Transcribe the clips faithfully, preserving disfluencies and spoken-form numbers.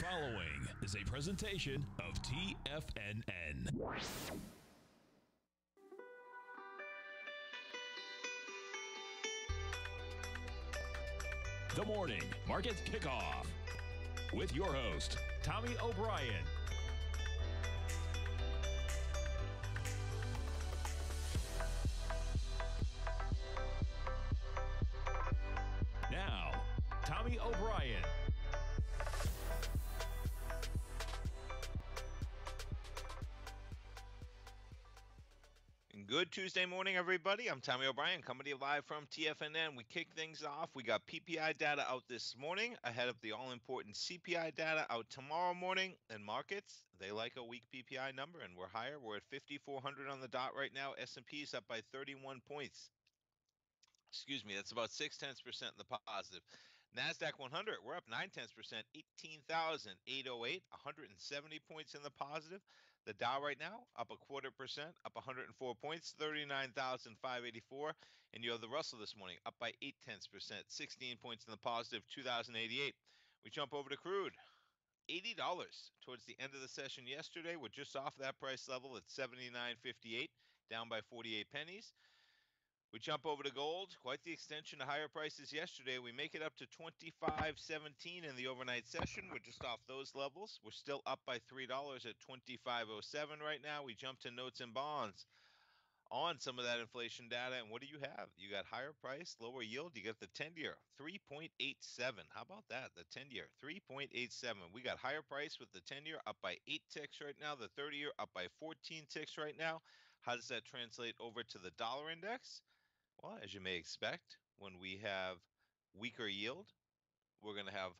following is a presentation of T F N N. The Morning Market Kickoff with your host, Tommy O'Brien. Now, Tommy O'Brien. Good Tuesday morning, everybody. I'm Tommy O'Brien, coming to you live from T F N N. We kick things off. We got P P I data out this morning, ahead of the all-important C P I data out tomorrow morning. And markets, they like a weak P P I number, and we're higher. We're at fifty-four hundred on the dot right now. S and P is up by thirty-one points. Excuse me, that's about six tenths percent in the positive. NASDAQ one hundred, we're up nine tenths percent, eighteen thousand eight hundred eight, one hundred seventy points in the positive. The Dow right now up a quarter percent, up one hundred four points, thirty-nine thousand five hundred eighty-four. And you have the Russell this morning up by eight tenths percent, sixteen points in the positive, two thousand eighty-eight. We jump over to crude, eighty dollars towards the end of the session yesterday. We're just off that price level at seventy-nine fifty-eight, down by forty-eight pennies. We jump over to gold, quite the extension to higher prices yesterday. We make it up to twenty-five seventeen in the overnight session. We're just off those levels. We're still up by three dollars at twenty-five oh seven right now. We jump to notes and bonds on some of that inflation data. And what do you have? You got higher price, lower yield. You got the ten-year, three point eight seven. How about that? The ten-year, three point eight seven. We got higher price with the ten-year up by eight ticks right now. The thirty-year up by fourteen ticks right now. How does that translate over to the dollar index? Well, as you may expect, when we have weaker yield, we're going to have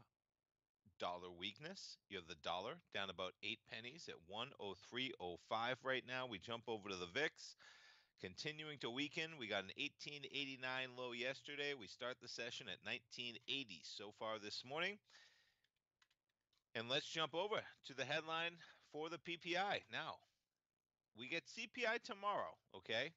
dollar weakness. You have the dollar down about eight pennies at one oh three oh five right now. We jump over to the V I X, continuing to weaken. We got an eighteen eighty-nine low yesterday. We start the session at nineteen eighty so far this morning. And let's jump over to the headline for the P P I. Now, we get C P I tomorrow, okay?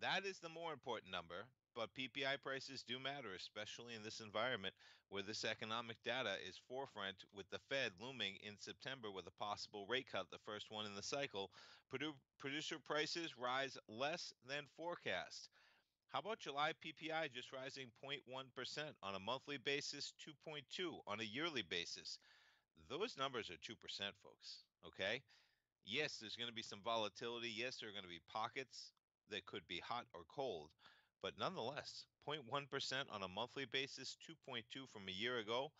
That is the more important number, but P P I prices do matter, especially in this environment where this economic data is forefront with the Fed looming in September with a possible rate cut, the first one in the cycle. Produ- producer prices rise less than forecast. How about July P P I just rising zero point one percent on a monthly basis, two point two percent on a yearly basis? Those numbers are two percent, folks, okay? Yes, there's going to be some volatility. Yes, there are going to be pockets that could be hot or cold, but nonetheless, zero point one percent on a monthly basis, two point two percent from a year ago,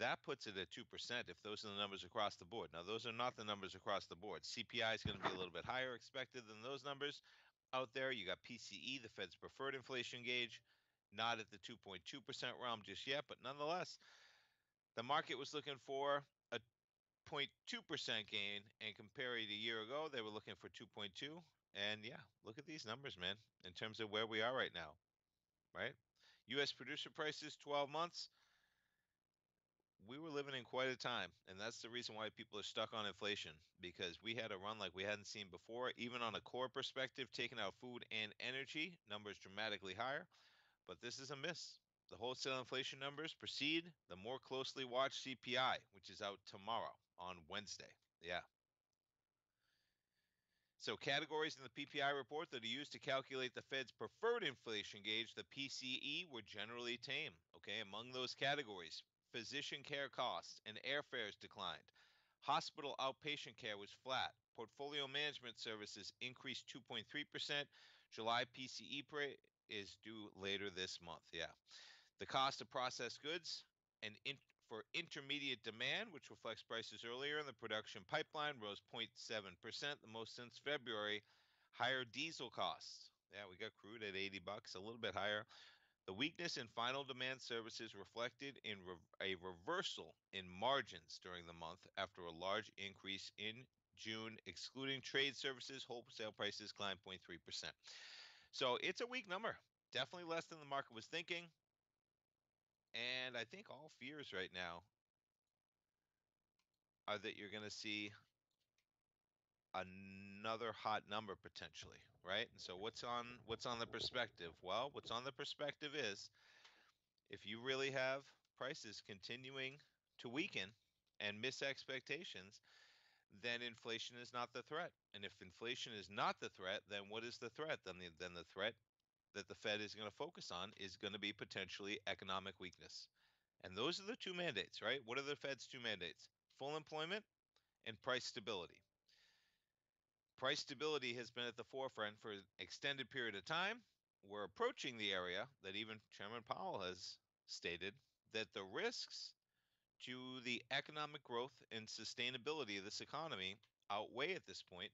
that puts it at two percent if those are the numbers across the board. Now, those are not the numbers across the board. C P I is going to be a little bit higher expected than those numbers out there. You got P C E, the Fed's preferred inflation gauge, not at the two point two percent realm just yet, but nonetheless, the market was looking for a zero point two percent gain, and compared to a year ago, they were looking for two point two percent. And yeah, look at these numbers, man, in terms of where we are right now, right? U S producer prices, twelve months. We were living in quite a time, and that's the reason why people are stuck on inflation, because we had a run like we hadn't seen before, even on a core perspective, taking out food and energy, numbers dramatically higher. But this is a miss. The wholesale inflation numbers proceed. The more closely watched C P I, which is out tomorrow on Wednesday. Yeah. So categories in the P P I report that are used to calculate the Fed's preferred inflation gauge, the P C E, were generally tame. Okay, among those categories, physician care costs and airfares declined. Hospital outpatient care was flat. Portfolio management services increased two point three percent. July P C E is due later this month. Yeah, the cost of processed goods and in for intermediate demand, which reflects prices earlier in the production pipeline, rose zero point seven percent, the most since February. Higher diesel costs. Yeah, we got crude at eighty bucks, a little bit higher. The weakness in final demand services reflected in re- a reversal in margins during the month after a large increase in June. Excluding trade services, wholesale prices climbed zero point three percent. So it's a weak number, definitely less than the market was thinking. And I think all fears right now are that you're going to see another hot number potentially, right? And so what's on what's on the perspective? Well, what's on the perspective is if you really have prices continuing to weaken, and miss expectations, then inflation is not the threat. And if inflation is not the threat, then what is the threat? Then the, then the threat that the Fed is going to focus on is going to be potentially economic weakness. And those are the two mandates, right? What are the Fed's two mandates? Full employment and price stability. Price stability has been at the forefront for an extended period of time. We're approaching the area that even Chairman Powell has stated that the risks to the economic growth and sustainability of this economy outweigh at this point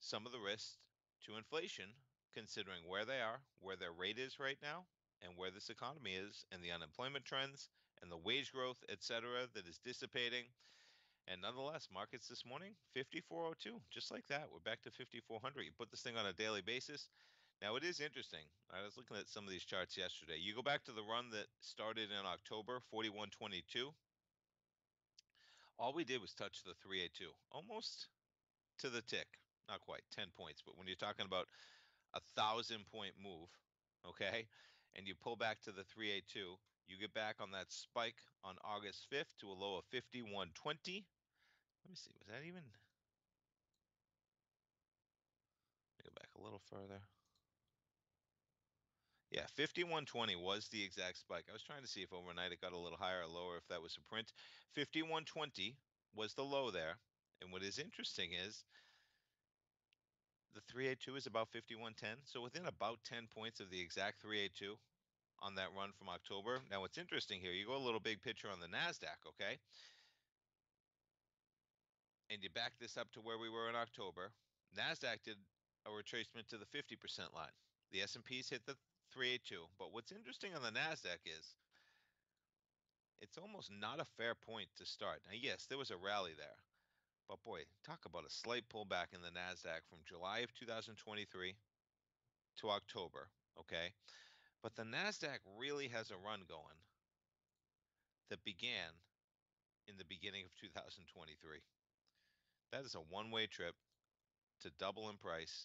some of the risks to inflation, considering where they are, where their rate is right now, and where this economy is, and the unemployment trends, and the wage growth, et cetera, that is dissipating. And nonetheless, markets this morning, fifty-four oh two, just like that. We're back to fifty-four hundred. You put this thing on a daily basis. Now, it is interesting. I was looking at some of these charts yesterday. You go back to the run that started in October, forty-one twenty-two. All we did was touch the three eighty-two, almost to the tick. Not quite, ten points. But when you're talking about a thousand-point move, okay, and you pull back to the three eighty-two, you get back on that spike on August fifth to a low of fifty-one twenty. Let me see, was that even? Let me go back a little further. Yeah, fifty-one twenty was the exact spike. I was trying to see if overnight it got a little higher or lower, if that was a print. fifty-one twenty was the low there. And what is interesting is the three eighty-two is about fifty-one ten. So within about ten points of the exact three eighty-two on that run from October. Now, what's interesting here, you go a little big picture on the NASDAQ, okay? And you back this up to where we were in October. NASDAQ did a retracement to the fifty percent line. The S and P's hit the three eighty-two. But what's interesting on the NASDAQ is it's almost not a fair point to start. Now, yes, there was a rally there. But, boy, talk about a slight pullback in the NASDAQ from July of two thousand twenty-three to October, okay? But the NASDAQ really has a run going that began in the beginning of two thousand twenty-three. That is a one-way trip to double in price.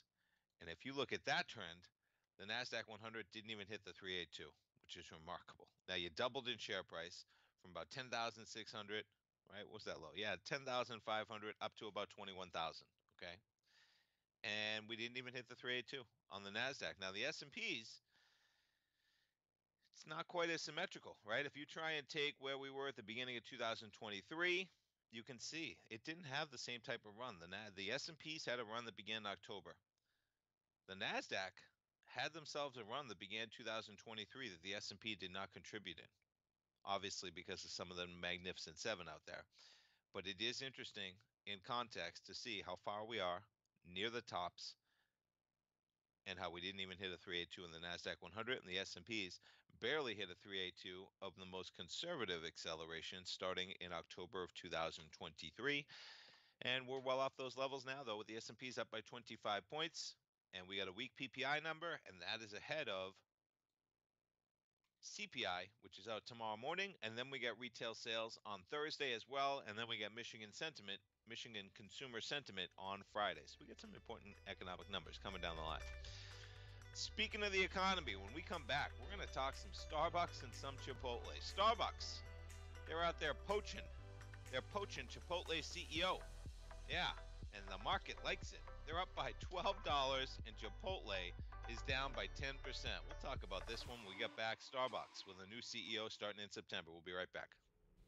And if you look at that trend, the NASDAQ one hundred didn't even hit the three eighty-two, which is remarkable. Now, you doubled in share price from about ten thousand six hundred, right? What's that low? Yeah, ten thousand five hundred up to about twenty-one thousand, okay? And we didn't even hit the three eighty-two on the NASDAQ. Now, the S and P's, it's not quite as symmetrical, right? If you try and take where we were at the beginning of two thousand twenty-three, you can see it didn't have the same type of run. The, the S and P's had a run that began in October. The NASDAQ had themselves a run that began two thousand twenty-three that the S and P did not contribute in, obviously because of some of the magnificent seven out there. But it is interesting in context to see how far we are near the tops and how we didn't even hit a three eighty-two in the NASDAQ one hundred, and the S and P's barely hit a three eighty-two of the most conservative acceleration starting in October of two thousand twenty-three. And we're well off those levels now, though, with the S and P's up by twenty-five points. And we got a weak P P I number, and that is ahead of C P I, which is out tomorrow morning. And then we got retail sales on Thursday as well. And then we got Michigan sentiment, Michigan consumer sentiment on Friday. So we got some important economic numbers coming down the line. Speaking of the economy, when we come back, we're going to talk some Starbucks and some Chipotle. Starbucks, they're out there poaching. They're poaching Chipotle C E O. Yeah, and the market likes it. They're up by twelve dollars, and Chipotle is down by ten percent. We'll talk about this when we get back. Starbucks with a new C E O starting in September. We'll be right back.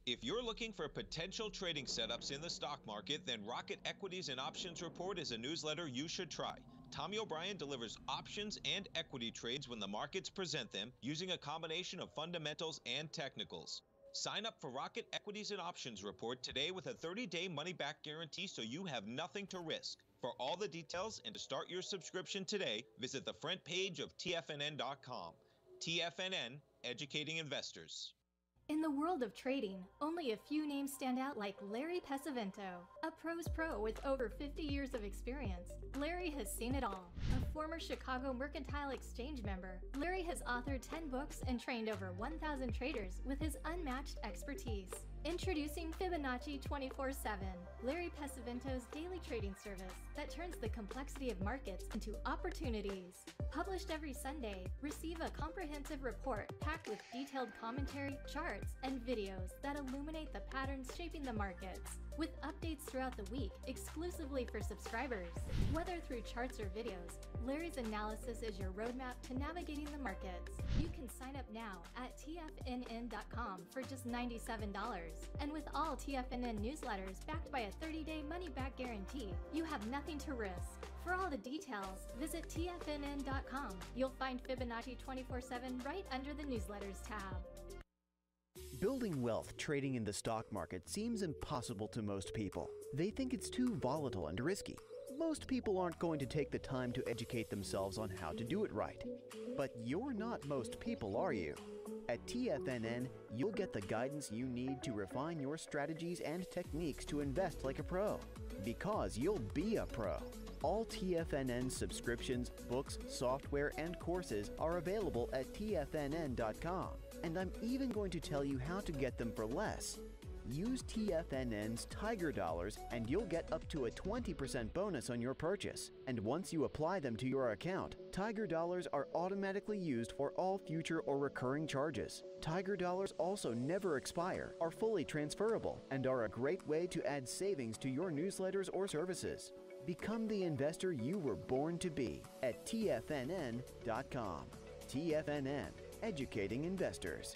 If you're looking for potential trading setups in the stock market, then Rocket Equities and Options Report is a newsletter you should try. Tommy O'Brien delivers options and equity trades when the markets present them using a combination of fundamentals and technicals. Sign up for Rocket Equities and Options Report today with a thirty-day money-back guarantee so you have nothing to risk. For all the details and to start your subscription today, visit the front page of T F N N dot com. T F N N, educating investors. In the world of trading, only a few names stand out like Larry Pesavento, a pro's pro with over fifty years of experience. Larry has seen it all. A former Chicago Mercantile Exchange member, Larry has authored ten books and trained over one thousand traders with his unmatched expertise. Introducing Fibonacci twenty-four seven, Larry Pesavento's daily trading service that turns the complexity of markets into opportunities. Published every Sunday, receive a comprehensive report packed with detailed commentary, charts, and videos that illuminate the patterns shaping the markets, with updates throughout the week exclusively for subscribers. Whether through charts or videos, Larry's analysis is your roadmap to navigating the markets. You can sign up now at T F N N dot com for just ninety-seven dollars. And with all T F N N newsletters backed by a thirty day money-back guarantee, you have nothing to risk. For all the details, visit T F N N dot com. You'll find Fibonacci twenty-four seven right under the newsletters tab. Building wealth trading in the stock market seems impossible to most people. They think it's too volatile and risky. Most people aren't going to take the time to educate themselves on how to do it right. But you're not most people, are you? At T F N N, you'll get the guidance you need to refine your strategies and techniques to invest like a pro. Because you'll be a pro. All T F N N subscriptions, books, software, and courses are available at T F N N dot com. And I'm even going to tell you how to get them for less. Use T F N N's Tiger Dollars and you'll get up to a twenty percent bonus on your purchase. And once you apply them to your account, Tiger Dollars are automatically used for all future or recurring charges. Tiger Dollars also never expire, are fully transferable, and are a great way to add savings to your newsletters or services. Become the investor you were born to be at T F N N dot com. T F N N. Educating investors.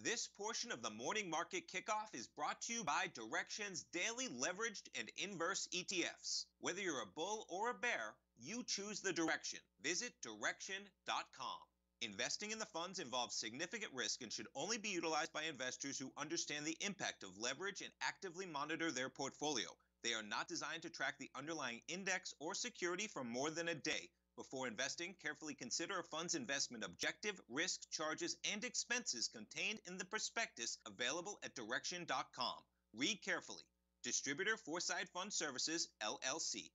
This portion of the morning market kickoff is brought to you by Direxion's daily leveraged and inverse E T Fs. Whether you're a bull or a bear, you choose the direction. Visit Direxion dot com. Investing in the funds involves significant risk and should only be utilized by investors who understand the impact of leverage and actively monitor their portfolio. They are not designed to track the underlying index or security for more than a day. Before investing, carefully consider a fund's investment objective, risk, charges, and expenses contained in the prospectus available at Direxion dot com. Read carefully. Distributor Foreside Fund Services, L L C.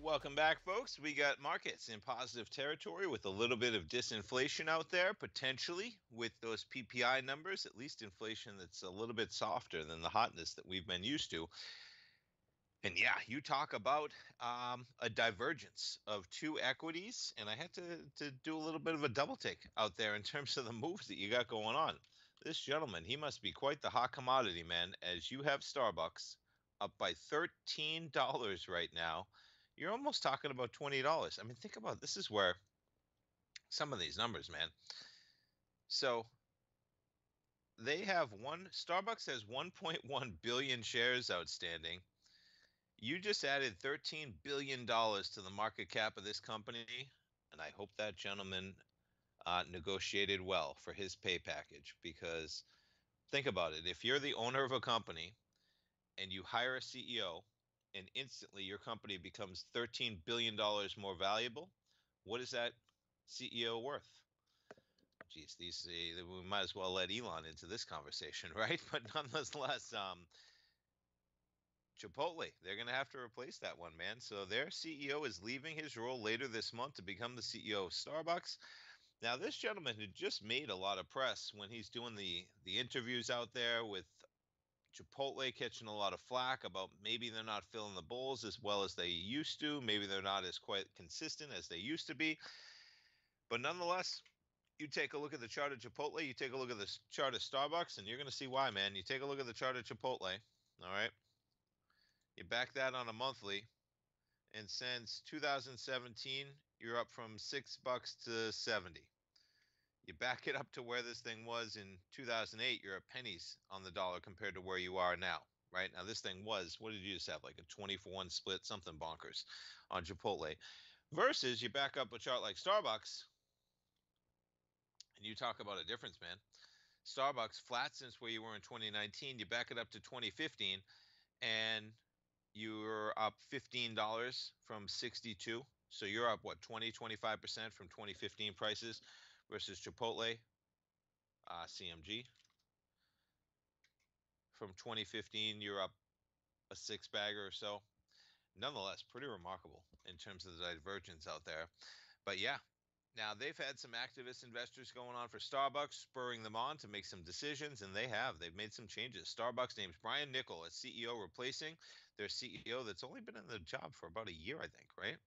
Welcome back, folks. We got markets in positive territory with a little bit of disinflation out there, potentially, with those P P I numbers, at least inflation that's a little bit softer than the hotness that we've been used to. And yeah, you talk about um, a divergence of two equities, and I had to, to do a little bit of a double take out there in terms of the moves that you got going on. This gentleman, he must be quite the hot commodity, man, as you have Starbucks up by thirteen dollars right now. You're almost talking about twenty dollars. I mean, think about this is where some of these numbers, man. So they have one, Starbucks has one point one billion shares outstanding. You just added thirteen billion dollars to the market cap of this company. And I hope that gentleman uh, negotiated well for his pay package, because think about it. If you're the owner of a company and you hire a C E O, and instantly your company becomes thirteen billion dollars more valuable, what is that C E O worth? Geez, these, we might as well let Elon into this conversation, right? But nonetheless, um, Chipotle, they're going to have to replace that one, man. So their C E O is leaving his role later this month to become the C E O of Starbucks. Now, this gentleman who just made a lot of press when he's doing the, the interviews out there with Chipotle, catching a lot of flack about maybe they're not filling the bowls as well as they used to. Maybe they're not as quite consistent as they used to be. But nonetheless, you take a look at the chart of Chipotle, you take a look at the chart of Starbucks, and you're going to see why, man. You take a look at the chart of Chipotle, all right? You back that on a monthly, and since two thousand seventeen, you're up from six bucks to seventy. You back it up to where this thing was in two thousand eight, you're at pennies on the dollar compared to where you are now. right? Now, this thing was, what did you just have, like a twenty-for one split, something bonkers on Chipotle. Versus you back up a chart like Starbucks, and you talk about a difference, man. Starbucks flat since where you were in twenty nineteen. You back it up to twenty fifteen, and you're up fifteen dollars from sixty-two. So you're up, what, twenty, twenty-five percent from twenty fifteen prices versus Chipotle, uh, C M G. From twenty fifteen, you're up a six-bagger or so. Nonetheless, pretty remarkable in terms of the divergence out there. But, yeah, now they've had some activist investors going on for Starbucks, spurring them on to make some decisions, and they have. They've made some changes. Starbucks names Brian Niccol as C E O, replacing their C E O that's only been in the job for about a year, I think, right?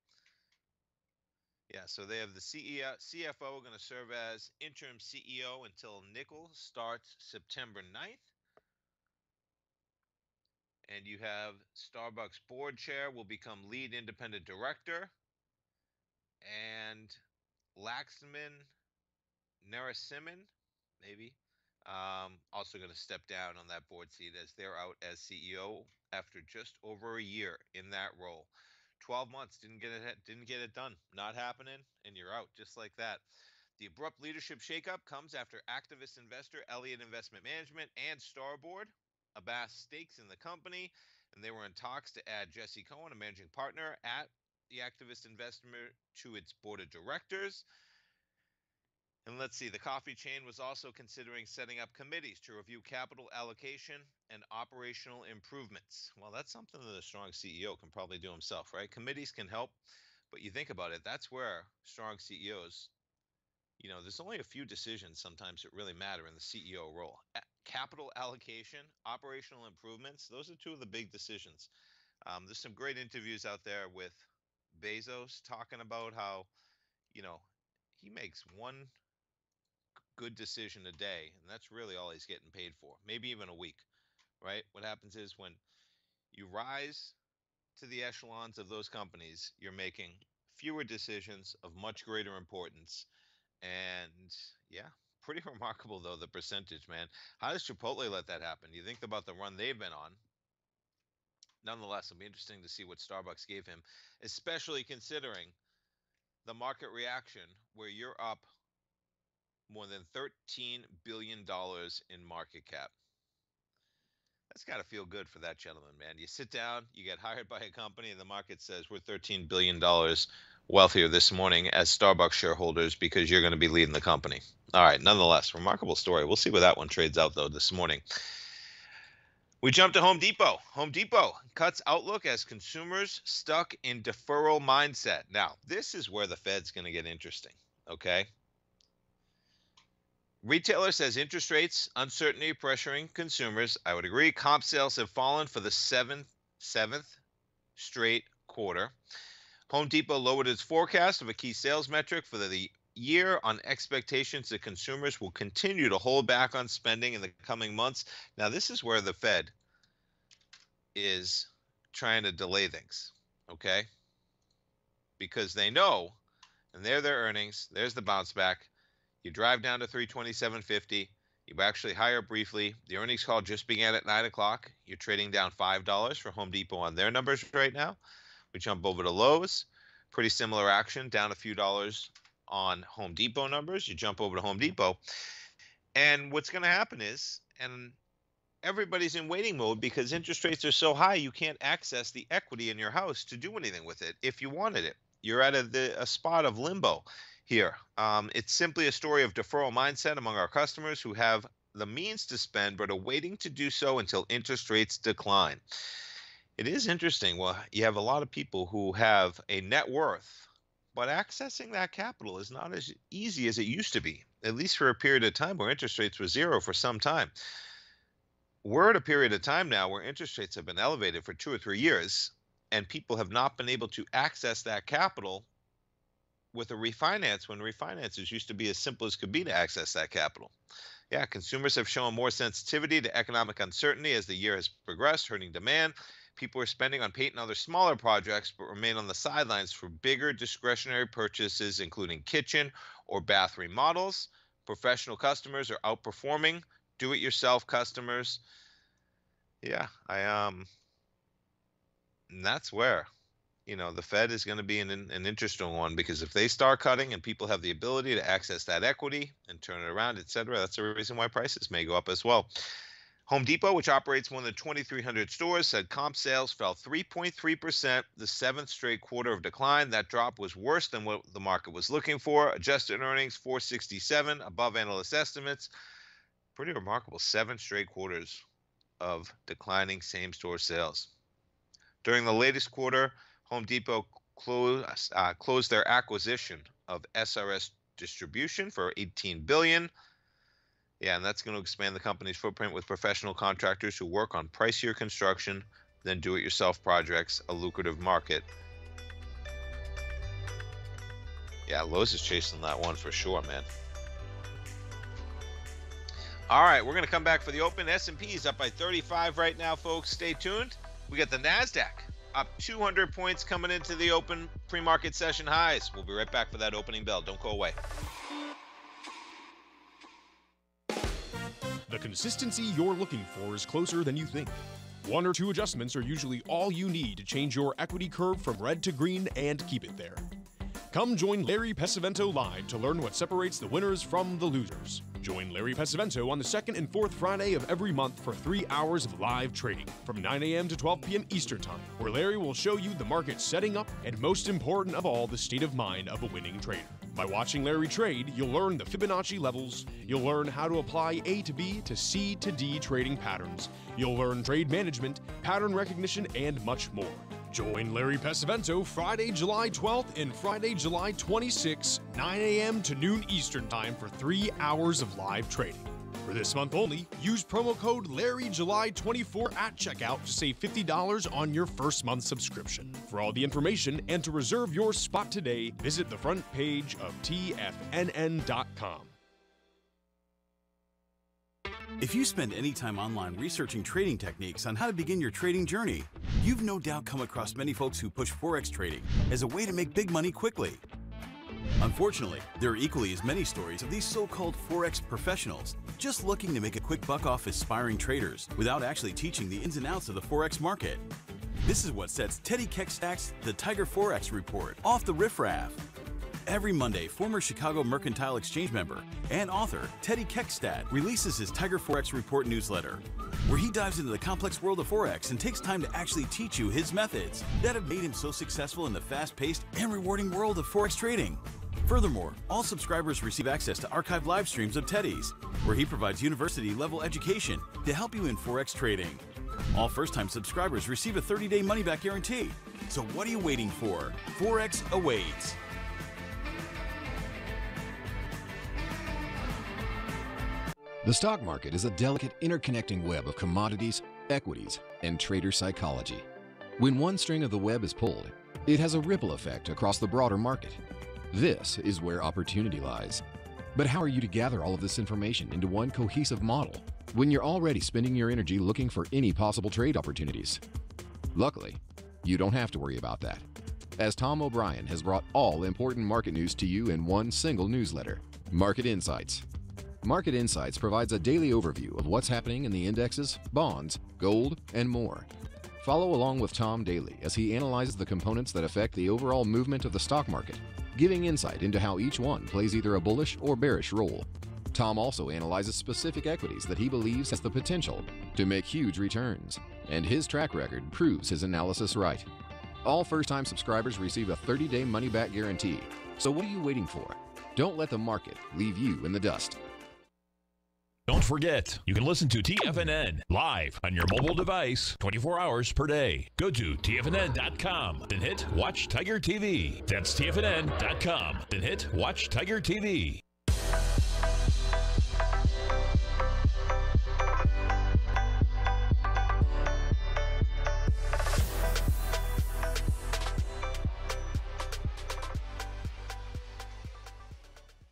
Yeah, so they have the C E O, C F O going to serve as interim C E O until Niccol starts September ninth. And you have Starbucks board chair will become lead independent director. And Laxman Narasimhan, maybe, um, also going to step down on that board seat as they're out as C E O after just over a year in that role. twelve months, didn't get it, didn't get it done. Not happening, and you're out just like that. The abrupt leadership shakeup comes after activist investor Elliott Investment Management and Starboard Abbas stakes in the company, and they were in talks to add Jesse Cohen, a managing partner at the activist investor, to its board of directors. And let's see, the coffee chain was also considering setting up committees to review capital allocation and operational improvements. Well, that's something that a strong C E O can probably do himself, right? Committees can help, but you think about it, that's where strong C E Os, you know, there's only a few decisions sometimes that really matter in the C E O role. Capital allocation, operational improvements, those are two of the big decisions. Um, there's some great interviews out there with Bezos talking about how, you know, he makes one good decision a day, and that's really all he's getting paid for, maybe even a week, right? What happens is when you rise to the echelons of those companies, you're making fewer decisions of much greater importance. And, yeah. Pretty remarkable, though, the percentage, man. How does Chipotle let that happen? You think about the run they've been on. Nonetheless, it'll be interesting to see what Starbucks gave him, especially considering the market reaction where you're up more than thirteen billion dollars in market cap. That's got to feel good for that gentleman, man. You sit down, you get hired by a company, and the market says we're thirteen billion dollars wealthier this morning as Starbucks shareholders because you're going to be leading the company. All right, nonetheless, remarkable story. We'll see where that one trades out, though, this morning. We jump to Home Depot. Home Depot cuts outlook as consumers stuck in deferral mindset. Now, this is where the Fed's going to get interesting, okay? Retailer says interest rates, uncertainty pressuring consumers. I would agree. Comp sales have fallen for the seventh, seventh straight quarter. Home Depot lowered its forecast of a key sales metric for the year on expectations that consumers will continue to hold back on spending in the coming months. Now, this is where the Fed is trying to delay things, okay? Because they know, and there are their earnings, there's the bounce back. You drive down to three twenty-seven fifty. You actually hire briefly. The earnings call just began at nine o'clock. You're trading down five dollars for Home Depot on their numbers right now. We jump over to Lowe's. Pretty similar action, down a few dollars on Home Depot numbers. You jump over to Home Depot. And what's going to happen is, and everybody's in waiting mode because interest rates are so high, you can't access the equity in your house to do anything with it if you wanted it. You're at a, the, a spot of limbo here. Um, it's simply a story of deferral mindset among our customers who have the means to spend but are waiting to do so until interest rates decline. It is interesting. Well, you have a lot of people who have a net worth, but accessing that capital is not as easy as it used to be, at least for a period of time where interest rates were zero for some time. We're at a period of time now where interest rates have been elevated for two or three years, and people have not been able to access that capital with a refinance when refinances used to be as simple as could be to access that capital. Yeah, consumers have shown more sensitivity to economic uncertainty as the year has progressed, hurting demand. People are spending on paint and other smaller projects but remain on the sidelines for bigger discretionary purchases, including kitchen or bath remodels. Professional customers are outperforming do-it-yourself customers. Yeah, I um, and that's where, you know, the Fed is going to be an an interesting one, because if they start cutting and people have the ability to access that equity and turn it around, et cetera, that's the reason why prices may go up as well. Home Depot, which operates one of the twenty-three hundred stores, said comp sales fell three point three percent, the seventh straight quarter of decline. That drop was worse than what the market was looking for. Adjusted earnings, four sixty-seven, above analyst estimates. Pretty remarkable, seven straight quarters of declining same-store sales. During the latest quarter, Home Depot closed, uh, closed their acquisition of S R S Distribution for eighteen billion dollars. Yeah, and that's going to expand the company's footprint with professional contractors who work on pricier construction than do-it-yourself projects, a lucrative market. Yeah, Lowe's is chasing that one for sure, man. All right, we're going to come back for the open. S and P is up by thirty-five right now, folks. Stay tuned. We got the NASDAQ up two hundred points coming into the open pre-market session highs. We'll be right back for that opening bell. Don't go away. The consistency you're looking for is closer than you think. One or two adjustments are usually all you need to change your equity curve from red to green and keep it there. Come join Larry Pesavento live to learn what separates the winners from the losers. Join Larry Pesavento on the second and fourth Friday of every month for three hours of live trading from nine A M to twelve P M Eastern Time, where Larry will show you the market setting up and, most important of all, the state of mind of a winning trader. By watching Larry trade, you'll learn the Fibonacci levels, you'll learn how to apply A to B to C to D trading patterns, you'll learn trade management, pattern recognition, and much more. Join Larry Pesavento Friday, July twelfth and Friday, July twenty-sixth, nine A M to noon Eastern Time for three hours of live trading. For this month only, use promo code Larry July twenty-four at checkout to save fifty dollars on your first month subscription. For all the information and to reserve your spot today, visit the front page of T F N N dot com. If you spend any time online researching trading techniques on how to begin your trading journey, you've no doubt come across many folks who push Forex trading as a way to make big money quickly. Unfortunately, there are equally as many stories of these so-called Forex professionals just looking to make a quick buck off aspiring traders without actually teaching the ins and outs of the Forex market. This is what sets Teddy Kekstad's The Tiger Forex Report off the riffraff. Every Monday, former Chicago Mercantile Exchange member and author Teddy Kekstad releases his Tiger Forex Report newsletter, where he dives into the complex world of Forex and takes time to actually teach you his methods that have made him so successful in the fast-paced and rewarding world of Forex trading. Furthermore, all subscribers receive access to archived live streams of Teddy's, where he provides university-level education to help you in Forex trading. All first-time subscribers receive a thirty-day money-back guarantee. So what are you waiting for? Forex awaits. The stock market is a delicate, interconnecting web of commodities, equities, and trader psychology. When one string of the web is pulled, it has a ripple effect across the broader market. This is where opportunity lies. But how are you to gather all of this information into one cohesive model when you're already spending your energy looking for any possible trade opportunities? Luckily, you don't have to worry about that, as Tom O'Brien has brought all important market news to you in one single newsletter, Market Insights. Market Insights provides a daily overview of what's happening in the indexes, bonds, gold, and more. Follow along with Tom daily as he analyzes the components that affect the overall movement of the stock market, giving insight into how each one plays either a bullish or bearish role. Tom also analyzes specific equities that he believes has the potential to make huge returns, and his track record proves his analysis right. All first-time subscribers receive a thirty-day money-back guarantee. So what are you waiting for? Don't let the market leave you in the dust. Don't forget, you can listen to T F N N live on your mobile device twenty-four hours per day. Go to T F N N dot com, then hit Watch Tiger T V. That's T F N N dot com, then hit Watch Tiger T V.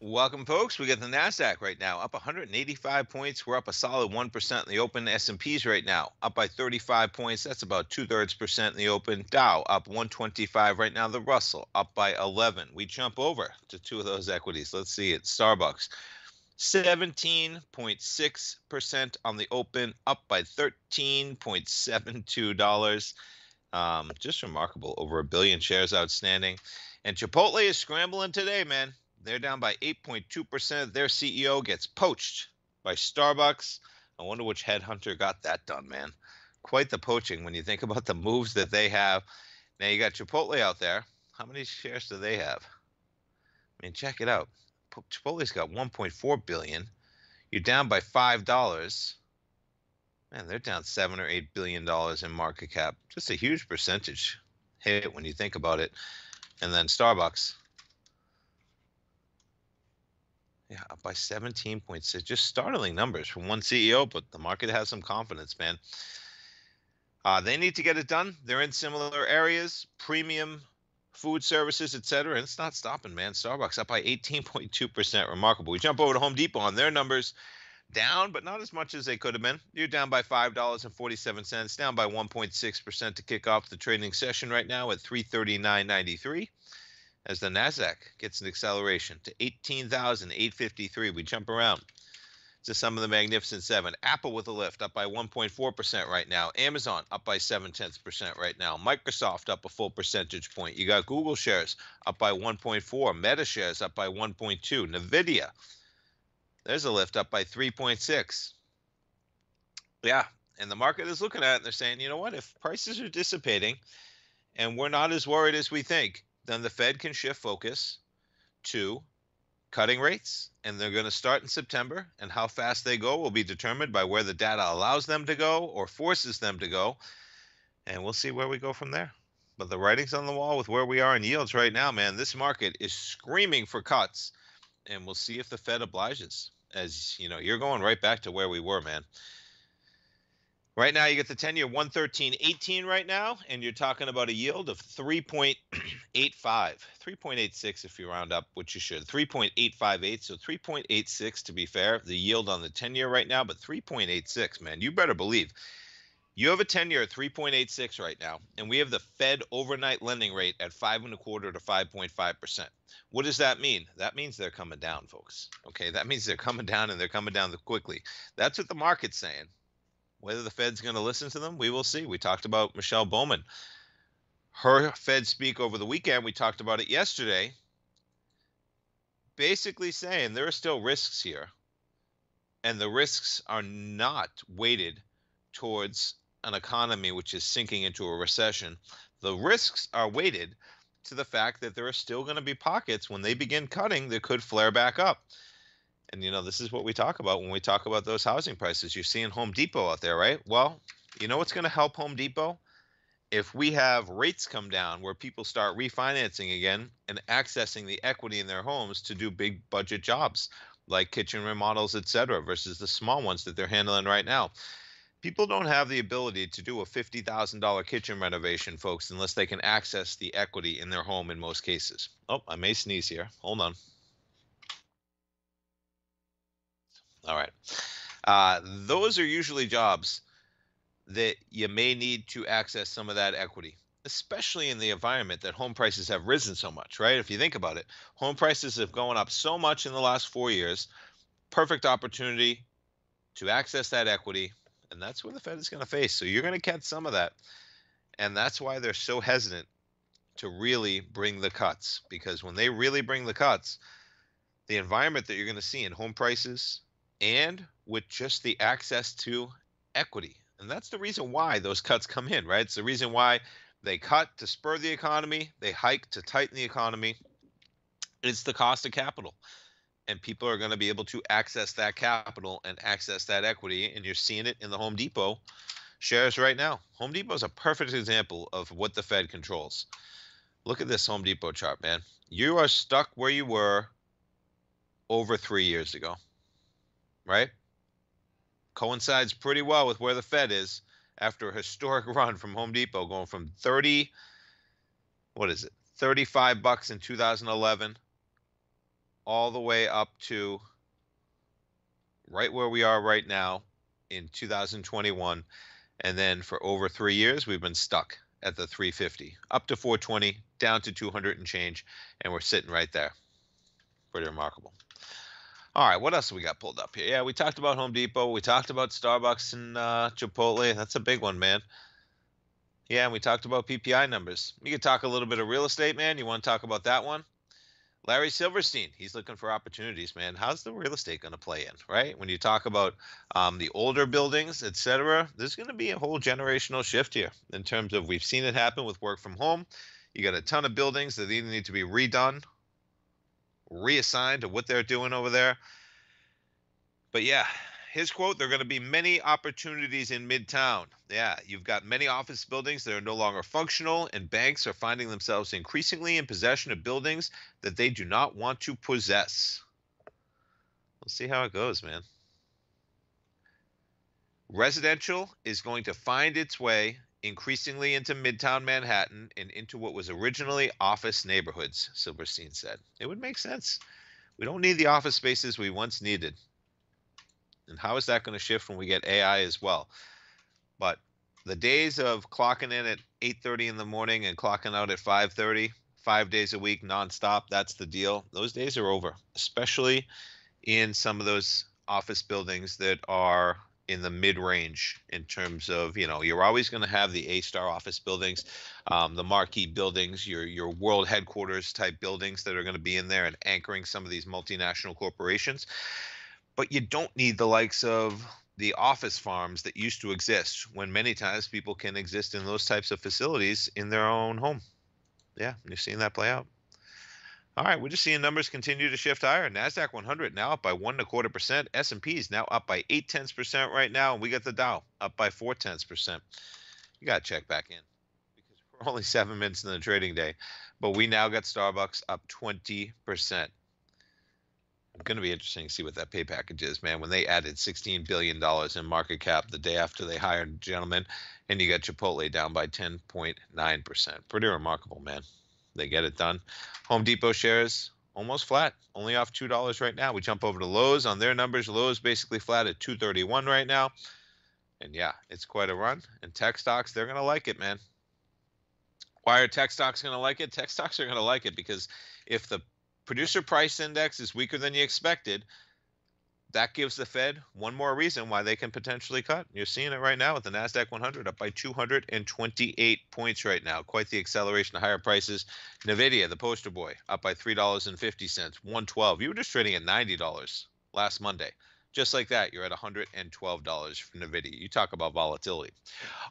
Welcome, folks. We got the NASDAQ right now up one hundred eighty-five points. We're up a solid one percent in the open. S and P's right now up by thirty-five points. That's about two-thirds percent in the open. Dow up one twenty-five right now. The Russell up by eleven. We jump over to two of those equities. Let's see it. Starbucks seventeen point six percent on the open, up by thirteen point seven two dollars. Um, just remarkable. Over a billion shares outstanding. And Chipotle is scrambling today, man. They're down by eight point two percent. Their C E O gets poached by Starbucks. I wonder which headhunter got that done, man. Quite the poaching when you think about the moves that they have. Now, you got Chipotle out there. How many shares do they have? I mean, check it out. Chipotle's got one point four billion dollars. You're down by five dollars. Man, they're down seven or eight billion dollars in market cap. Just a huge percentage hit when you think about it. And then Starbucks. Yeah, up by seventeen point six. Just startling numbers from one C E O, but the market has some confidence, man. Uh, they need to get it done. They're in similar areas, premium food services, et cetera. And it's not stopping, man. Starbucks up by eighteen point two percent. Remarkable. We jump over to Home Depot on their numbers. Down, but not as much as they could have been. You're down by five dollars and forty-seven cents, down by one point six percent to kick off the trading session right now at three thirty-nine ninety-three as the NASDAQ gets an acceleration to eighteen thousand eight hundred fifty-three. We jump around to some of the Magnificent Seven. Apple with a lift up by one point four percent right now. Amazon up by seven tenths percent right now. Microsoft up a full percentage point. You got Google shares up by one point four. Meta shares up by one point two. NVIDIA. There's a lift up by three point six. Yeah, and the market is looking at it and they're saying, you know what, if prices are dissipating and we're not as worried as we think, then the Fed can shift focus to cutting rates. And they're going to start in September. And how fast they go will be determined by where the data allows them to go or forces them to go. And we'll see where we go from there. But the writing's on the wall with where we are in yields right now, man. This market is screaming for cuts. And we'll see if the Fed obliges. As you know, you're going right back to where we were, man. Right now, you get the ten-year one thirteen eighteen right now, and you're talking about a yield of three point eight five, three point eight six if you round up, which you should, three point eight five eight, so three point eight six to be fair, the yield on the ten-year right now, but three point eight six, man, you better believe. You have a ten-year at three point eight six right now, and we have the Fed overnight lending rate at five and a quarter to five point five percent. What does that mean? That means they're coming down, folks. Okay, that means they're coming down, and they're coming down quickly. That's what the market's saying. Whether the Fed's going to listen to them, we will see. We talked about Michelle Bowman. Her Fed speak over the weekend. We talked about it yesterday. Basically saying there are still risks here, and the risks are not weighted towards an economy which is sinking into a recession. The risks are weighted to the fact that there are still going to be pockets when they begin cutting that could flare back up. And, you know, this is what we talk about when we talk about those housing prices. You're seeing Home Depot out there, right? Well, you know what's going to help Home Depot? If we have rates come down where people start refinancing again and accessing the equity in their homes to do big budget jobs like kitchen remodels, et cetera, versus the small ones that they're handling right now. People don't have the ability to do a fifty thousand dollar kitchen renovation, folks, unless they can access the equity in their home in most cases. Oh, I may sneeze here. Hold on. All right. Uh, those are usually jobs that you may need to access some of that equity, especially in the environment that home prices have risen so much, right? If you think about it, home prices have gone up so much in the last four years. Perfect opportunity to access that equity. And that's where the Fed is going to face. So you're going to catch some of that. And that's why they're so hesitant to really bring the cuts. Because when they really bring the cuts, the environment that you're going to see in home prices and with just the access to equity. And that's the reason why those cuts come in, right? It's the reason why they cut to spur the economy. They hike to tighten the economy. It's the cost of capital. And people are going to be able to access that capital and access that equity. And you're seeing it in the Home Depot shares right now. Home Depot is a perfect example of what the Fed controls. Look at this Home Depot chart, man. You are stuck where you were over three years ago, right? Coincides pretty well with where the Fed is after a historic run from Home Depot, going from thirty, what is it, thirty-five bucks in two thousand eleven. All the way up to right where we are right now in two thousand twenty-one. And then for over three years, we've been stuck at the three fifty, up to four twenty, down to two hundred and change. And we're sitting right there. Pretty remarkable. All right, what else have we got pulled up here? Yeah, we talked about Home Depot. We talked about Starbucks and uh, Chipotle. That's a big one, man. Yeah, and we talked about P P I numbers. We could talk a little bit of real estate, man. You want to talk about that one? Larry Silverstein, he's looking for opportunities, man. How's the real estate going to play in, right? When you talk about um, the older buildings, et cetera, there's going to be a whole generational shift here in terms of we've seen it happen with work from home. You got a ton of buildings that either need to be redone, reassigned to what they're doing over there. But yeah, his quote, there are going to be many opportunities in Midtown. Yeah, you've got many office buildings that are no longer functional, and banks are finding themselves increasingly in possession of buildings that they do not want to possess. We'll see how it goes, man. Residential is going to find its way increasingly into Midtown Manhattan and into what was originally office neighborhoods, Silverstein said. It would make sense. We don't need the office spaces we once needed. And how is that going to shift when we get A I as well? But the days of clocking in at eight thirty in the morning and clocking out at five thirty, five days a week nonstop, that's the deal. Those days are over, especially in some of those office buildings that are in the mid-range in terms of, you know, you're always going to have the A-star office buildings, um, the marquee buildings, your your world headquarters type buildings that are going to be in there and anchoring some of these multinational corporations. But you don't need the likes of the office farms that used to exist when many times people can exist in those types of facilities in their own home. Yeah, you're seeing that play out. All right, we're just seeing numbers continue to shift higher. NASDAQ one hundred now up by one and a quarter percent. S and P is now up by eight tenths percent right now, and we got the Dow up by four tenths percent. You got to check back in because we're only seven minutes in the trading day, but we now got Starbucks up twenty percent. It's going to be interesting to see what that pay package is, man. When they added sixteen billion dollars in market cap the day after they hired a gentleman, and you got Chipotle down by ten point nine percent. Pretty remarkable, man. They get it done. Home Depot shares almost flat, only off two dollars right now. We jump over to Lowe's on their numbers. Lowe's basically flat at two thirty-one right now, and yeah, it's quite a run. And tech stocks, they're gonna like it, man. Why are tech stocks gonna like it? Tech stocks are gonna like it because if the producer price index is weaker than you expected, that gives the Fed one more reason why they can potentially cut. You're seeing it right now with the NASDAQ one hundred up by two hundred twenty-eight points right now. Quite the acceleration of higher prices. NVIDIA, the poster boy, up by three dollars and fifty cents, one twelve. You were just trading at ninety dollars last Monday. Just like that, you're at one hundred twelve dollars for NVIDIA. You talk about volatility.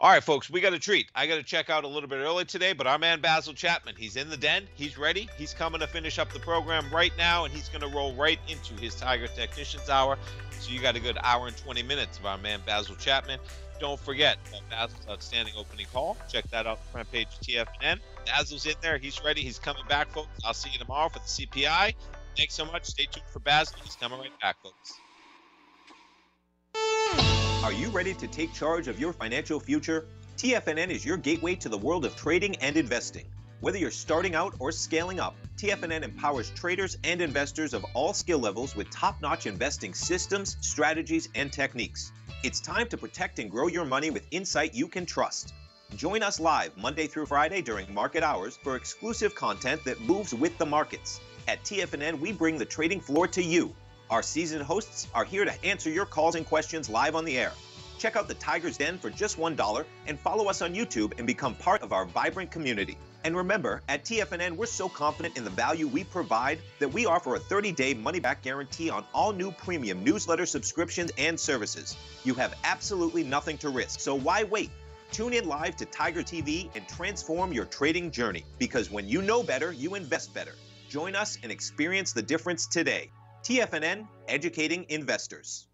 All right, folks, we got a treat. I got to check out a little bit early today, but our man Basil Chapman, he's in the den. He's ready. He's coming to finish up the program right now, and he's going to roll right into his Tiger Technician's Hour. So you got a good hour and twenty minutes of our man Basil Chapman. Don't forget Basil's outstanding opening call. Check that out on the front page of T F N N. Basil's in there. He's ready. He's coming back, folks. I'll see you tomorrow for the C P I. Thanks so much. Stay tuned for Basil. He's coming right back, folks. Are you ready to take charge of your financial future? T F N N is your gateway to the world of trading and investing. Whether you're starting out or scaling up, T F N N empowers traders and investors of all skill levels with top-notch investing systems, strategies, and techniques. It's time to protect and grow your money with insight you can trust. Join us live Monday through Friday during market hours for exclusive content that moves with the markets. At T F N N, we bring the trading floor to you. Our seasoned hosts are here to answer your calls and questions live on the air. Check out the Tiger's Den for just one dollar and follow us on YouTube and become part of our vibrant community. And remember, at T F N N, we're so confident in the value we provide that we offer a thirty day money-back guarantee on all new premium newsletter subscriptions and services. You have absolutely nothing to risk, so why wait? Tune in live to Tiger T V and transform your trading journey, because when you know better, you invest better. Join us and experience the difference today. T F N N, educating investors.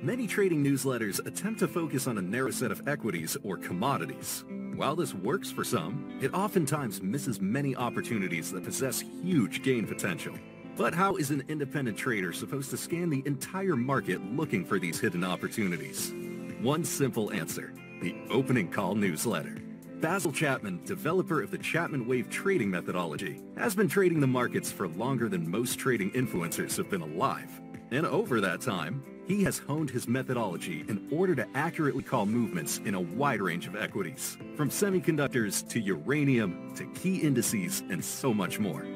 Many trading newsletters attempt to focus on a narrow set of equities or commodities. While this works for some, it oftentimes misses many opportunities that possess huge gain potential. But how is an independent trader supposed to scan the entire market looking for these hidden opportunities? One simple answer: the Opening Call newsletter. Basil Chapman, developer of the Chapman Wave Trading Methodology, has been trading the markets for longer than most trading influencers have been alive. And over that time, He has honed his methodology in order to accurately call movements in a wide range of equities, from semiconductors to uranium to key indices and so much more.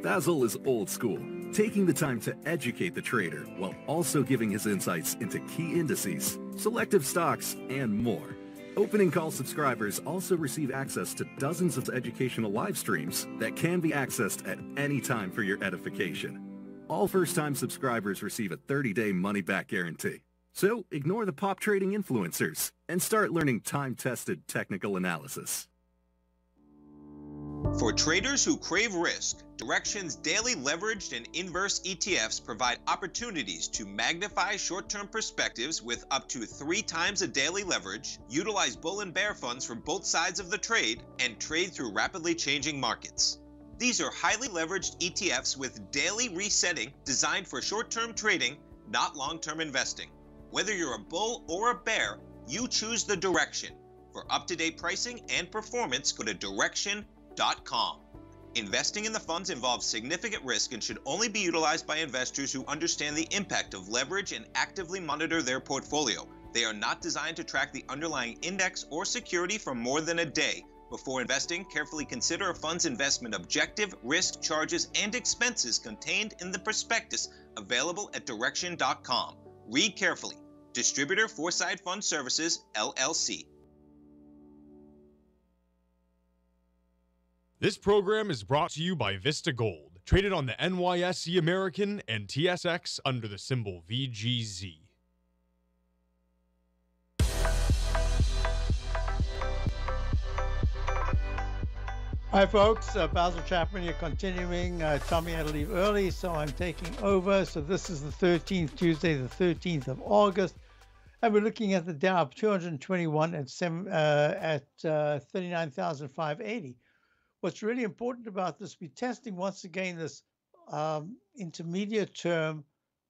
Basil is old school, taking the time to educate the trader while also giving his insights into key indices, selective stocks, and more. Opening Call subscribers also receive access to dozens of educational live streams that can be accessed at any time for your edification. All first-time subscribers receive a thirty-day money-back guarantee. So ignore the pop trading influencers and start learning time-tested technical analysis. For traders who crave risk, Direxion's daily leveraged and inverse E T Fs provide opportunities to magnify short-term perspectives with up to three times a daily leverage, utilize bull and bear funds from both sides of the trade, and trade through rapidly changing markets. These are highly leveraged E T Fs with daily resetting designed for short-term trading, not long-term investing. Whether you're a bull or a bear, you choose the Direxion. For up-to-date pricing and performance, go to Direxion dot com. Investing in the funds involves significant risk and should only be utilized by investors who understand the impact of leverage and actively monitor their portfolio. They are not designed to track the underlying index or security for more than a day. Before investing, carefully consider a fund's investment objective, risk, charges, and expenses contained in the prospectus available at Direxion dot com. Read carefully. Distributor Foreside Fund Services, L L C. This program is brought to you by Vista Gold, traded on the N Y S E American and T S X under the symbol V G Z. Hi folks, uh, Basil Chapman here continuing. Uh, Tommy had to leave early, so I'm taking over. So this is the thirteenth, Tuesday, the thirteenth of August. And we're looking at the Dow up two hundred twenty-one at, uh, at uh, thirty-nine thousand five hundred eighty. What's really important about this, we're testing once again this um, intermediate term,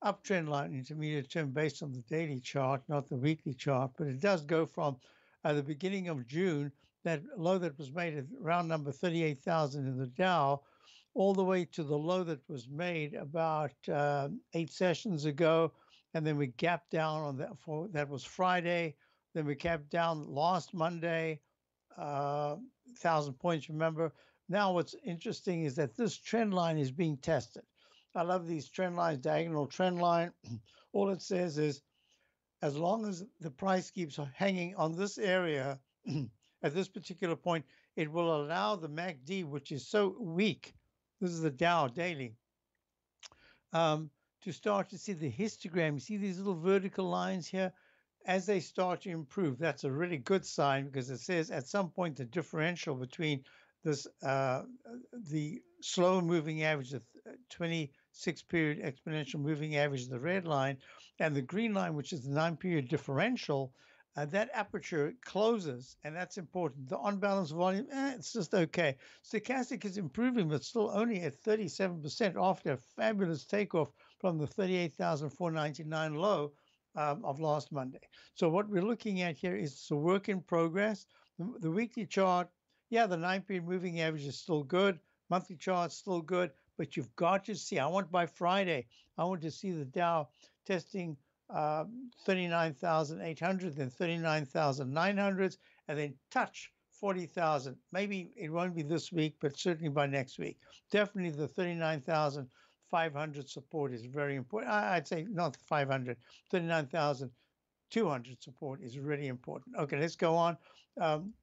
uptrend line, intermediate term based on the daily chart, not the weekly chart, but it does go from uh, the beginning of June, that low that was made at round number thirty-eight thousand in the Dow, all the way to the low that was made about uh, eight sessions ago. And then we gapped down on that, for that was Friday. Then we gapped down last Monday, uh, one thousand points, remember. Now what's interesting is that this trend line is being tested. I love these trend lines, diagonal trend line. All it says is, as long as the price keeps hanging on this area, at this particular point, it will allow the M A C D, which is so weak, this is the Dow daily, um, to start to see the histogram. You see these little vertical lines here? As they start to improve, that's a really good sign because it says at some point the differential between this uh, the slow moving average, the twenty-six period exponential moving average, the red line, and the green line, which is the nine period differential, Uh, that aperture closes, and that's important. The on-balance volume, eh, it's just okay. Stochastic is improving, but still only at thirty-seven percent after a fabulous takeoff from the thirty-eight thousand four hundred ninety-nine low um, of last Monday. So what we're looking at here is a work in progress. The, the weekly chart, yeah, the nine-period moving average is still good. Monthly chart's still good, but you've got to see. I want by Friday, I want to see the Dow testing Uh, thirty-nine thousand eight hundred, then thirty-nine thousand nine hundred, and then touch forty thousand. Maybe it won't be this week, but certainly by next week. Definitely the thirty-nine thousand five hundred support is very important. I'd say not five hundred, thirty-nine thousand two hundred support is really important. Okay, let's go on. Um,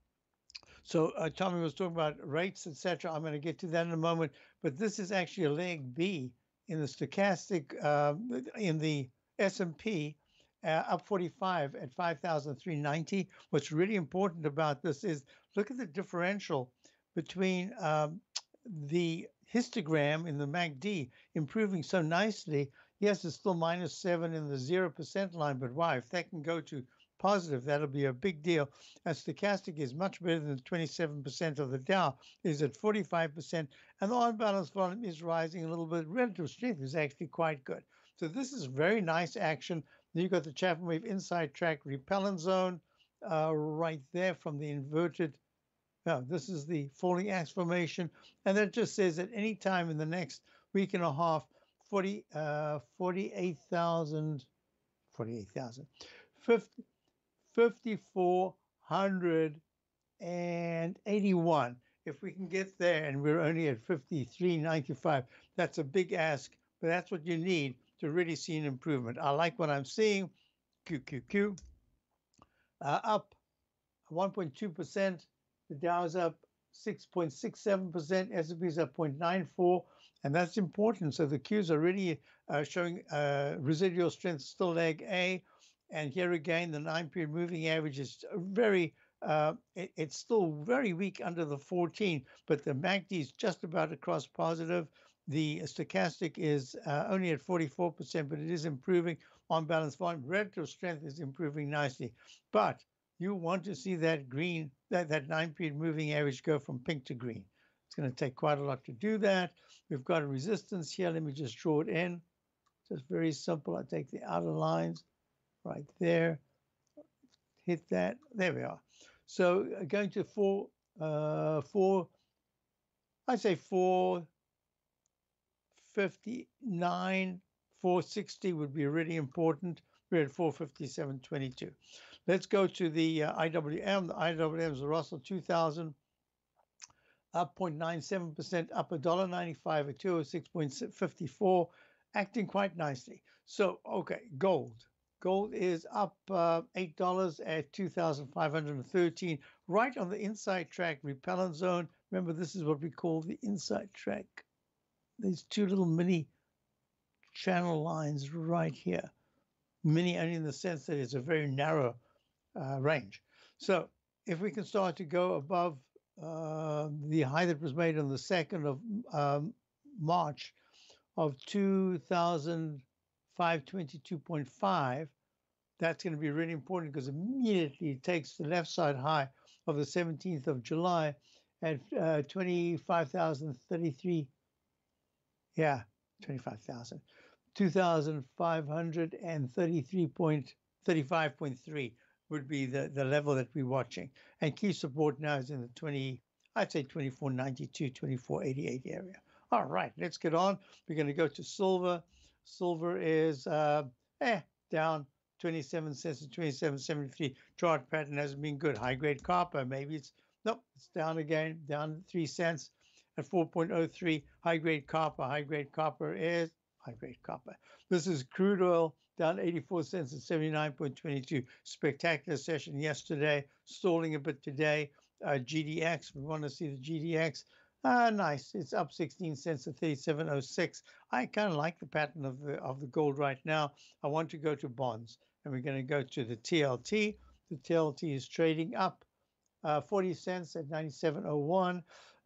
so uh, Tommy was talking about rates, et cetera. I'm going to get to that in a moment, but this is actually a leg B in the stochastic, uh, in the S and P uh, up forty-five at five thousand three hundred ninety. What's really important about this is look at the differential between um, the histogram in the M A C D improving so nicely. Yes, it's still minus seven in the zero percent line, but why? If that can go to positive, that'll be a big deal. And stochastic is much better than twenty-seven percent of the Dow, is at forty-five percent. And the on-balance volume is rising a little bit. Relative strength is actually quite good. So this is very nice action. Then you've got the Chapman Wave inside track repellent zone uh, right there from the inverted. No, this is the falling axe formation. And that just says at any time in the next week and a half, forty, uh, forty-eight thousand forty-eight thousand. fifty-four eighty-one. If we can get there, and we're only at fifty-three ninety-five, that's a big ask, but that's what you need to really see an improvement. I like what I'm seeing. Q Q Q uh, up one point two percent. The Dow's up six point six seven percent. S and P's up zero point nine four, and that's important. So the Qs are really uh, showing uh, residual strength, still leg A, and here again the nine-period moving average is very. Uh, it, it's still very weak under the fourteen, but the M A C D is just about across positive. The stochastic is uh, only at forty-four percent, but it is improving. On balance volume, relative strength is improving nicely. But you want to see that green, that, that nine-period moving average go from pink to green. It's going to take quite a lot to do that. We've got a resistance here. Let me just draw it in. Just very simple. I take the outer lines right there. Hit that. There we are. So going to four, uh, four, I say four fifty-nine, four sixty would be really important. We're at four fifty-seven twenty-two. Let's go to the uh, I W M. The I W M is the Russell two thousand, up zero point nine seven percent, up one dollar ninety-five at two oh six fifty-four, acting quite nicely. So, okay, gold. Gold is up uh, eight dollars at two thousand five hundred thirteen, right on the inside track repellent zone. Remember, this is what we call the inside track. These two little mini channel lines right here. Mini only in the sense that it's a very narrow uh, range. So if we can start to go above uh, the high that was made on the second of um, March of two thousand, five twenty-two point five, that's going to be really important because immediately it takes the left side high of the seventeenth of July at uh, twenty-five thousand thirty-three. Yeah, twenty-five thousand. two thousand five hundred thirty-three point three five point three would be the, the level that we're watching. And key support now is in the twenty, I'd say twenty-four ninety-two, twenty-four eighty-eight area. All right, let's get on. We're going to go to silver. Silver is uh, eh, down twenty-seven cents to twenty-seven seventy-three. Chart pattern hasn't been good. High-grade copper, maybe it's, nope, it's down again, down three cents at four point oh three. High-grade copper, high-grade copper is high-grade copper. This is crude oil, down eighty-four cents at seventy-nine point two two. Spectacular session yesterday, stalling a bit today. Uh, G D X, we want to see the G D X. Ah, nice. It's up sixteen cents to thirty-seven oh six. I kind of like the pattern of the of the gold right now. I want to go to bonds, and we're going to go to the T L T. The T L T is trading up uh, forty cents at ninety-seven oh one.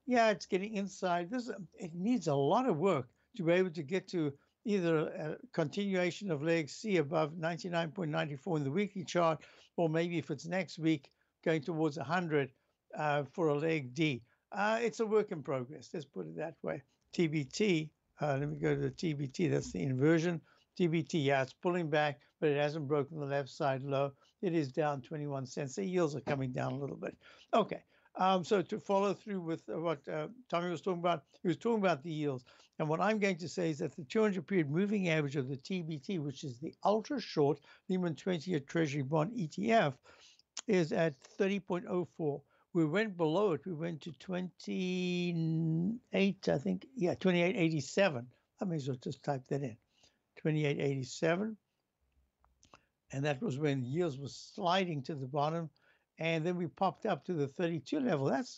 Yeah, it's getting inside. This it needs a lot of work to be able to get to either a continuation of leg C above ninety-nine point nine four in the weekly chart, or maybe if it's next week, going towards one hundred uh, for a leg D. Uh, it's a work in progress. Let's put it that way. T B T, uh, let me go to the T B T. That's the inversion. T B T, yeah, it's pulling back, but it hasn't broken the left side low. It is down twenty-one cents. The yields are coming down a little bit. Okay. Um, so to follow through with what uh, Tommy was talking about, he was talking about the yields. And what I'm going to say is that the two hundred period moving average of the T B T, which is the ultra-short Lehman twenty-year Treasury Bond E T F, is at thirty point oh four. We went below it. We went to twenty-eight, I think. Yeah, twenty-eight eighty-seven. I may as well just type that in. twenty-eight eighty-seven. And that was when yields were sliding to the bottom. And then we popped up to the thirty-two level. That's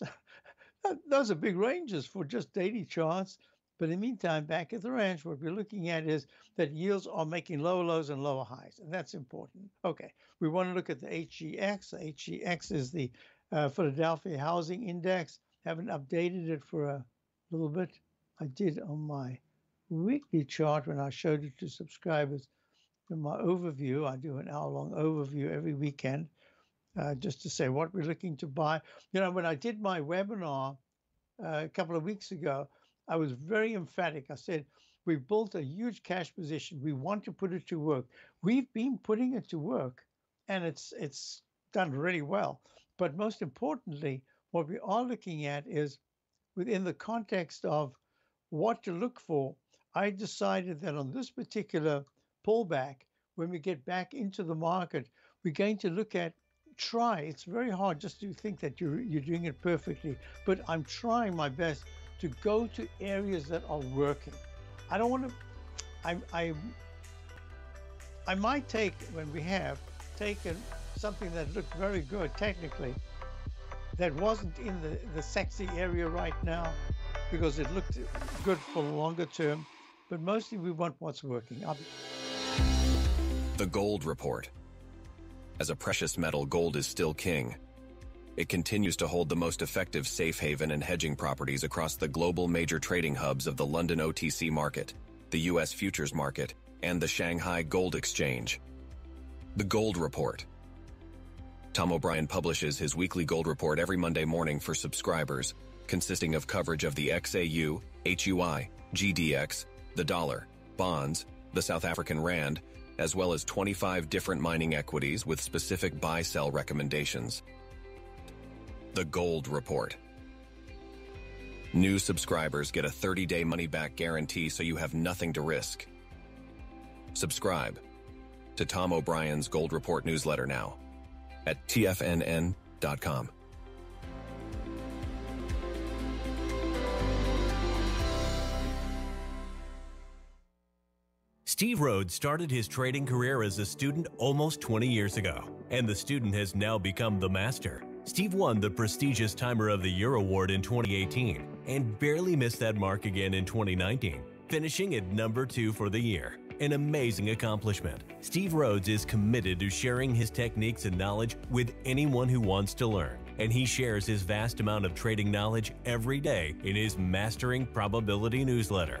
that, those are big ranges for just daily charts. But in the meantime, back at the range, what we're looking at is that yields are making lower lows and lower highs. And that's important. Okay. We want to look at the H G X. The H G X is the Uh, Philadelphia Housing Index. Haven't updated it for a little bit. I did on my weekly chart when I showed it to subscribers in my overview. I do an hour-long overview every weekend uh, just to say what we're looking to buy. You know, when I did my webinar uh, a couple of weeks ago, I was very emphatic. I said, we've built a huge cash position. We want to put it to work. We've been putting it to work, and it's it's done really well. But most importantly, what we are looking at is within the context of what to look for. I decided that on this particular pullback, when we get back into the market, we're going to look at try. It's very hard just to think that you're, you're doing it perfectly, but I'm trying my best to go to areas that are working. I don't want to, I, I, I might take, when we have taken something that looked very good technically, that wasn't in the, the sexy area right now, because it looked good for the longer term, but mostly we want what's working. I'm... The Gold Report. As a precious metal, gold is still king. It continues to hold the most effective safe haven and hedging properties across the global major trading hubs of the London O T C market, the U S futures market, and the Shanghai Gold Exchange. The Gold Report. Tom O'Brien publishes his weekly Gold Report every Monday morning for subscribers, consisting of coverage of the X A U, H U I, G D X, the dollar, bonds, the South African rand, as well as twenty-five different mining equities with specific buy-sell recommendations. The Gold Report. New subscribers get a thirty-day money-back guarantee, so you have nothing to risk. Subscribe to Tom O'Brien's Gold Report newsletter now at T F N N dot com. Steve Rhodes started his trading career as a student almost twenty years ago, and the student has now become the master. Steve won the prestigious Timer of the Year award in twenty eighteen and barely missed that mark again in twenty nineteen, finishing at number two for the year. An amazing accomplishment. Steve Rhodes is committed to sharing his techniques and knowledge with anyone who wants to learn, and he shares his vast amount of trading knowledge every day in his Mastering Probability newsletter.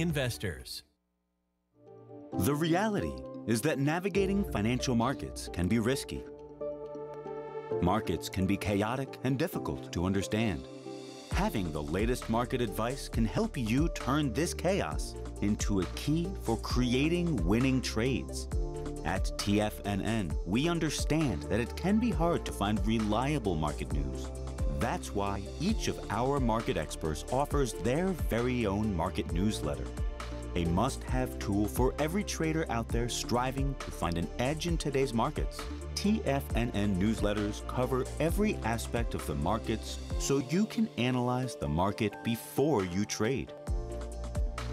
investors. The reality is that navigating financial markets can be risky. Markets can be chaotic and difficult to understand. Having the latest market advice can help you turn this chaos into a key for creating winning trades. At T F N N, we understand that it can be hard to find reliable market news. That's why each of our market experts offers their very own market newsletter, a must-have tool for every trader out there striving to find an edge in today's markets. T F N N newsletters cover every aspect of the markets, so you can analyze the market before you trade.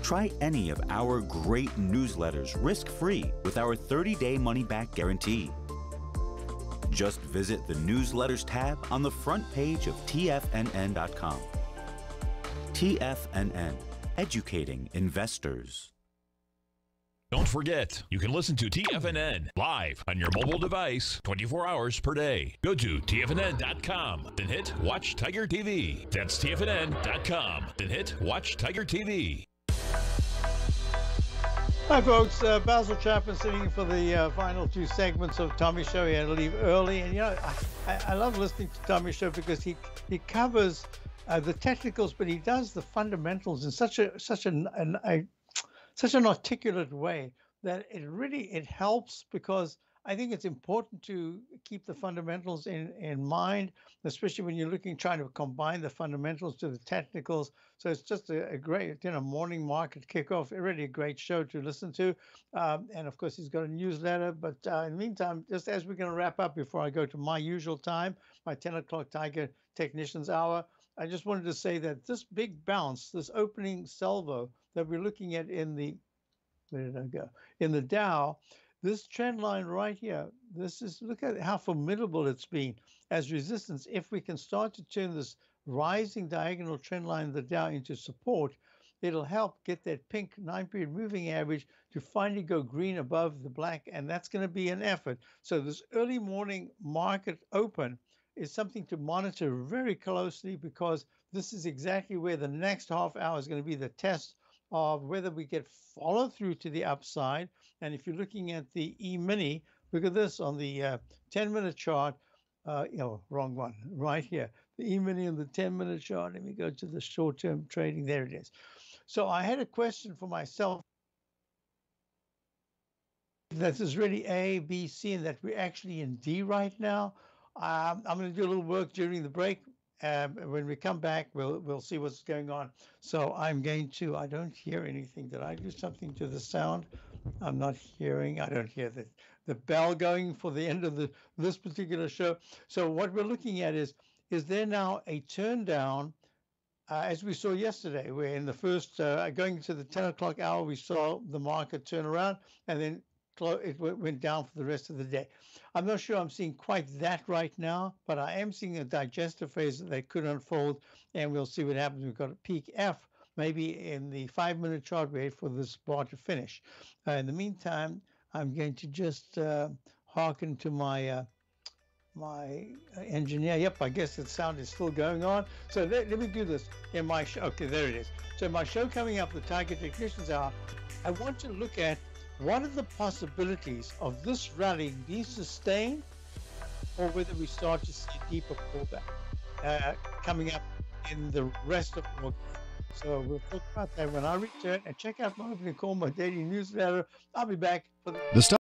Try any of our great newsletters risk-free with our thirty-day money-back guarantee. Just visit the Newsletters tab on the front page of T F N N dot com. T F N N, educating investors. Don't forget, you can listen to T F N N live on your mobile device twenty-four hours per day. Go to T F N N dot com, then hit Watch Tiger T V. That's T F N N dot com, then hit Watch Tiger T V. Hi folks, uh, Basil Chapman sitting for the uh, final two segments of Tommy's show. He had to leave early, and you know, I, I love listening to Tommy's show because he he covers uh, the technicals, but he does the fundamentals in such a such an, an a such an articulate way that it really it helps, because I think it's important to keep the fundamentals in, in mind, especially when you're looking, trying to combine the fundamentals to the technicals. So it's just a, a great, you know, morning market kickoff, really a great show to listen to. Um, and of course, he's got a newsletter. But uh, in the meantime, just as we're going to wrap up before I go to my usual time, my ten o'clock Tiger Technician's Hour, I just wanted to say that this big bounce, this opening salvo that we're looking at in the, where did I go, in the Dow, this trend line right here, this is, look at how formidable it's been as resistance. If we can start to turn this rising diagonal trend line of the Dow into support, it'll help get that pink nine period moving average to finally go green above the black, and that's going to be an effort. So this early morning market open is something to monitor very closely, because this is exactly where the next half hour is going to be the test of whether we get follow through to the upside. And if you're looking at the E-mini, look at this on the uh, ten minute chart. Uh, you know, wrong one, right here. The E-mini on the ten minute chart. Let me go to the short-term trading. There it is. So I had a question for myself. This is really A, B, C, and that we're actually in D right now. Um, I'm going to do a little work during the break. Um, when we come back, we'll we'll see what's going on. So I'm going to, I don't hear anything. Did I do something to the sound? I'm not hearing. I don't hear the, the bell going for the end of the this particular show. So what we're looking at is, is there now a turn down, uh, as we saw yesterday, where in the first, uh, going to the ten o'clock hour, we saw the market turn around and then it went down for the rest of the day. I'm not sure I'm seeing quite that right now, but I am seeing a digestive phase that could unfold, and we'll see what happens. We've got a peak F, maybe in the five minute chart. Wait for this bar to finish. Uh, in the meantime, I'm going to just uh, hearken to my uh, my engineer. Yep, I guess the sound is still going on. So let, let me do this in my show. Okay, there it is. So my show coming up, the Tiger Technician's Hour, I want to look at what are the possibilities of this rally being sustained, or whether we start to see a deeper pullback uh, coming up in the rest of August. So we'll talk about that when I return, and check out my Opening Call, my daily newsletter. I'll be back for the... the